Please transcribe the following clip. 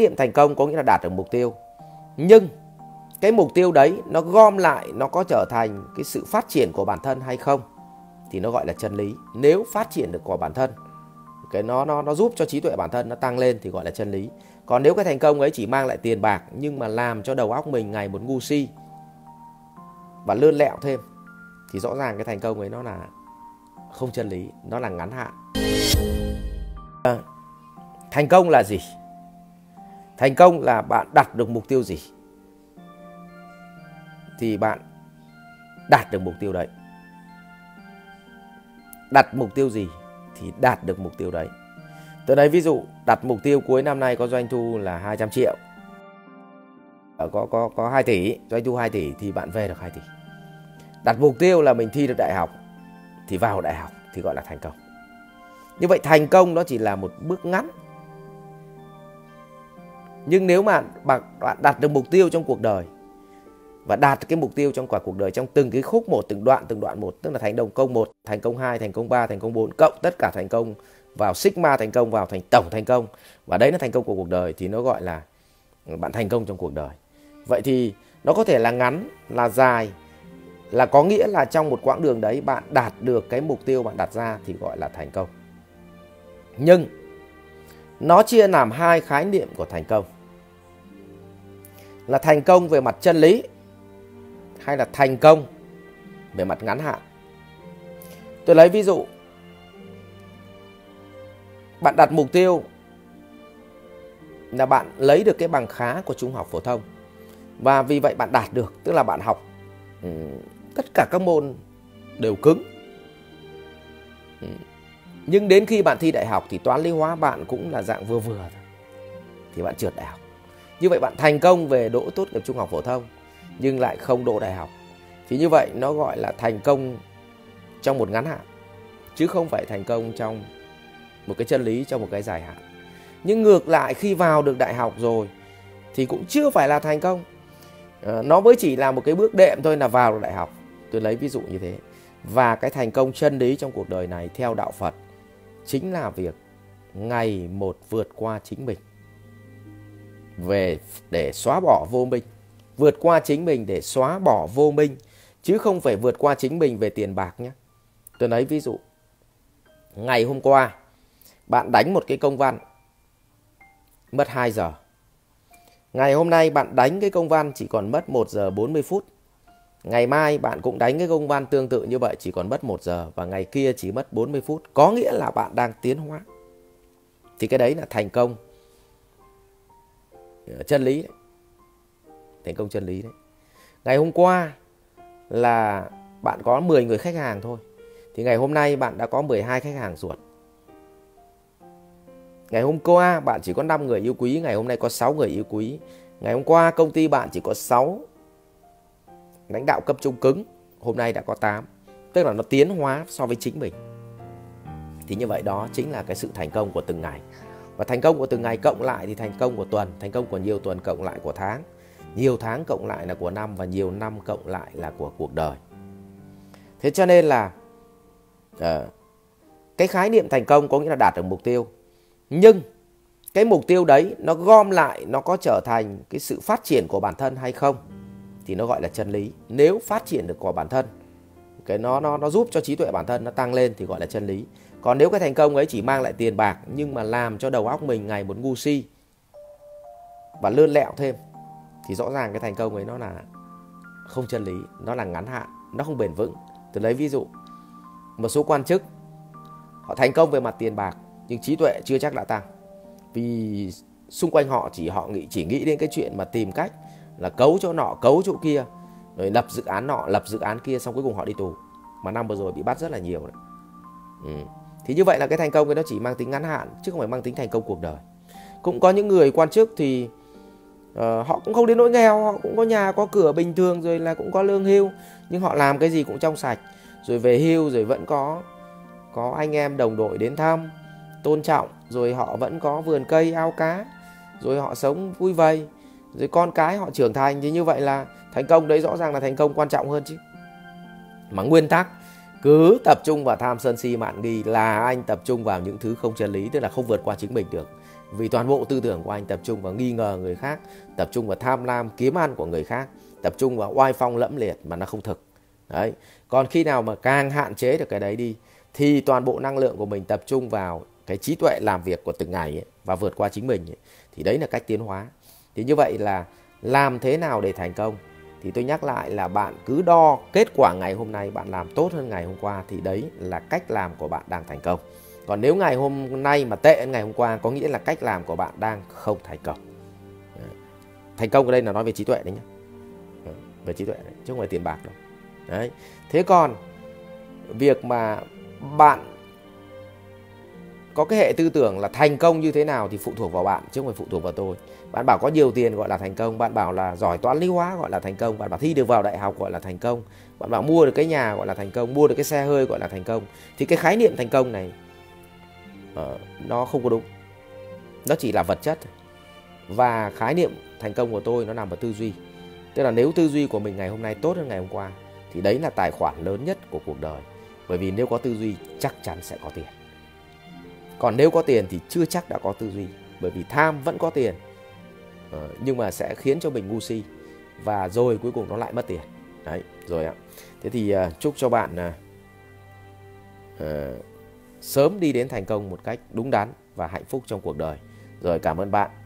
Niệm thành công có nghĩa là đạt được mục tiêu, nhưng cái mục tiêu đấy nó gom lại nó có trở thành cái sự phát triển của bản thân hay không thì nó gọi là chân lý. Nếu phát triển được của bản thân, cái nó giúp cho trí tuệ bản thân nó tăng lên thì gọi là chân lý. Còn nếu cái thành công ấy chỉ mang lại tiền bạc nhưng mà làm cho đầu óc mình ngày một ngu si và lươn lẹo thêm thì rõ ràng cái thành công ấy nó là không chân lý, nó là ngắn hạn. Thành công là gì? Thành công là bạn đặt được mục tiêu gì thì bạn đạt được mục tiêu đấy. Đặt mục tiêu gì thì đạt được mục tiêu đấy. Tôi lấy ví dụ, đặt mục tiêu cuối năm nay có doanh thu là 200 triệu. Có 2 tỷ, doanh thu 2 tỷ thì bạn về được 2 tỷ. Đặt mục tiêu là mình thi được đại học thì vào đại học thì gọi là thành công. Như vậy thành công nó chỉ là một bước ngắn. Nhưng nếu mà bạn đặt được mục tiêu trong cuộc đời và đạt cái mục tiêu trong cả cuộc đời, trong từng cái khúc một, từng đoạn một, tức là thành công 1, thành công 2, thành công 3, thành công 4, cộng tất cả thành công vào sigma thành công, vào thành tổng thành công, và đấy là thành công của cuộc đời thì nó gọi là bạn thành công trong cuộc đời. Vậy thì nó có thể là ngắn, là dài, là có nghĩa là trong một quãng đường đấy bạn đạt được cái mục tiêu bạn đặt ra thì gọi là thành công. Nhưng nó chia làm hai khái niệm của thành công, là thành công về mặt chân lý hay là thành công về mặt ngắn hạn. Tôi lấy ví dụ, bạn đặt mục tiêu là bạn lấy được cái bằng khá của trung học phổ thông, và vì vậy bạn đạt được, tức là bạn học tất cả các môn đều cứng. Nhưng đến khi bạn thi đại học thì toán lý hóa bạn cũng là dạng vừa vừa thôi, thì bạn trượt đại học. Như vậy bạn thành công về đỗ tốt nghiệp trung học phổ thông nhưng lại không đỗ đại học. Thì như vậy nó gọi là thành công trong một ngắn hạn, chứ không phải thành công trong một cái chân lý, trong một cái dài hạn. Nhưng ngược lại, khi vào được đại học rồi thì cũng chưa phải là thành công. Nó mới chỉ là một cái bước đệm thôi, là vào được đại học. Tôi lấy ví dụ như thế. Và cái thành công chân lý trong cuộc đời này theo đạo Phật chính là việc ngày một vượt qua chính mình về để xóa bỏ vô minh. Vượt qua chính mình để xóa bỏ vô minh, chứ không phải vượt qua chính mình về tiền bạc nhé. Tôi lấy ví dụ, ngày hôm qua bạn đánh một cái công văn mất 2 giờ. Ngày hôm nay bạn đánh cái công văn chỉ còn mất 1 giờ 40 phút. Ngày mai bạn cũng đánh cái công văn tương tự như vậy chỉ còn mất 1 giờ. Và ngày kia chỉ mất 40 phút. Có nghĩa là bạn đang tiến hóa. Thì cái đấy là thành công chân lý đấy. Thành công chân lý đấy. Ngày hôm qua là bạn có 10 người khách hàng thôi. Thì ngày hôm nay bạn đã có 12 khách hàng ruột. Ngày hôm qua bạn chỉ có 5 người yêu quý. Ngày hôm nay có 6 người yêu quý. Ngày hôm qua công ty bạn chỉ có 6 lãnh đạo cấp trung cứng. Hôm nay đã có 8. Tức là nó tiến hóa so với chính mình. Thì như vậy đó chính là cái sự thành công của từng ngày. Và thành công của từng ngày cộng lại thì thành công của tuần, thành công của nhiều tuần cộng lại của tháng, nhiều tháng cộng lại là của năm, và nhiều năm cộng lại là của cuộc đời. Thế cho nên là cái khái niệm thành công có nghĩa là đạt được mục tiêu. Nhưng cái mục tiêu đấy nó gom lại nó có trở thành cái sự phát triển của bản thân hay không thì nó gọi là chân lý. Nếu phát triển được của bản thân, cái nó giúp cho trí tuệ bản thân nó tăng lên thì gọi là chân lý. Còn nếu cái thành công ấy chỉ mang lại tiền bạc nhưng mà làm cho đầu óc mình ngày một ngu si và lươn lẹo thêm thì rõ ràng cái thành công ấy nó là không chân lý, nó là ngắn hạn, nó không bền vững. Tôi lấy ví dụ, một số quan chức họ thành công về mặt tiền bạc nhưng trí tuệ chưa chắc đã tăng, vì xung quanh họ chỉ nghĩ đến cái chuyện mà tìm cách là cấu chỗ nọ, cấu chỗ kia, rồi lập dự án nọ, lập dự án kia, xong cuối cùng họ đi tù, mà năm vừa rồi bị bắt rất là nhiều đấy. Thì như vậy là cái thành công cái nó chỉ mang tính ngắn hạn chứ không phải mang tính thành công cuộc đời. Cũng có những người quan chức thì họ cũng không đến nỗi nghèo, họ cũng có nhà có cửa bình thường, rồi là cũng có lương hưu, nhưng họ làm cái gì cũng trong sạch, rồi về hưu rồi vẫn có anh em đồng đội đến thăm tôn trọng, rồi họ vẫn có vườn cây ao cá, rồi họ sống vui vầy, rồi con cái họ trưởng thành. Thì như vậy là thành công đấy rõ ràng là thành công quan trọng hơn chứ. Mà nguyên tắc cứ tập trung vào tham sân si mạn nghi là anh tập trung vào những thứ không chân lý, tức là không vượt qua chính mình được, Vì toàn bộ tư tưởng của anh tập trung vào nghi ngờ người khác, tập trung vào tham lam kiếm ăn của người khác, tập trung vào oai phong lẫm liệt mà nó không thực. Đấy. Còn khi nào mà càng hạn chế được cái đấy đi thì toàn bộ năng lượng của mình tập trung vào cái trí tuệ làm việc của từng ngày ấy, và vượt qua chính mình ấy. Thì đấy là cách tiến hóa. Thì như vậy là làm thế nào để thành công? Thì tôi nhắc lại là bạn cứ đo kết quả ngày hôm nay bạn làm tốt hơn ngày hôm qua, thì đấy là cách làm của bạn đang thành công. Còn nếu ngày hôm nay mà tệ hơn ngày hôm qua, có nghĩa là cách làm của bạn đang không thành công. Đấy. Thành công ở đây là nói về trí tuệ đấy nhé, về trí tuệ đấy, chứ không phải tiền bạc đâu. Đấy. Thế còn việc mà bạn có cái hệ tư tưởng là thành công như thế nào thì phụ thuộc vào bạn chứ không phải phụ thuộc vào tôi. Bạn bảo có nhiều tiền gọi là thành công, bạn bảo là giỏi toán lý hóa gọi là thành công, bạn bảo thi được vào đại học gọi là thành công, bạn bảo mua được cái nhà gọi là thành công, mua được cái xe hơi gọi là thành công. Thì cái khái niệm thành công này nó không có đúng, nó chỉ là vật chất. Và khái niệm thành công của tôi nó nằm ở tư duy. Tức là nếu tư duy của mình ngày hôm nay tốt hơn ngày hôm qua thì đấy là tài khoản lớn nhất của cuộc đời. Bởi vì nếu có tư duy chắc chắn sẽ có tiền. Còn nếu có tiền thì chưa chắc đã có tư duy. Bởi vì tham vẫn có tiền, nhưng mà sẽ khiến cho mình ngu si, và rồi cuối cùng nó lại mất tiền. Đấy, rồi ạ. Thế thì chúc cho bạn sớm đi đến thành công một cách đúng đắn và hạnh phúc trong cuộc đời. Rồi, cảm ơn bạn.